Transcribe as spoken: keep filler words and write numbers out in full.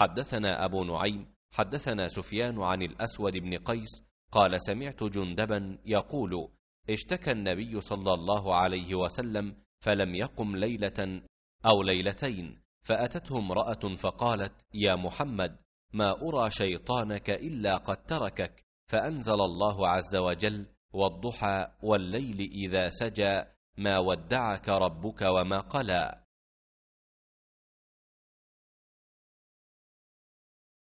حدثنا أبو نعيم حدثنا سفيان عن الأسود بن قيس قال سمعت جندبا يقول اشتكى النبي صلى الله عليه وسلم فلم يقم ليلة أو ليلتين، فأتته امرأة فقالت يا محمد ما أرى شيطانك إلا قد تركك، فأنزل الله عز وجل والضحى والليل إذا سجى ما ودعك ربك وما قلى.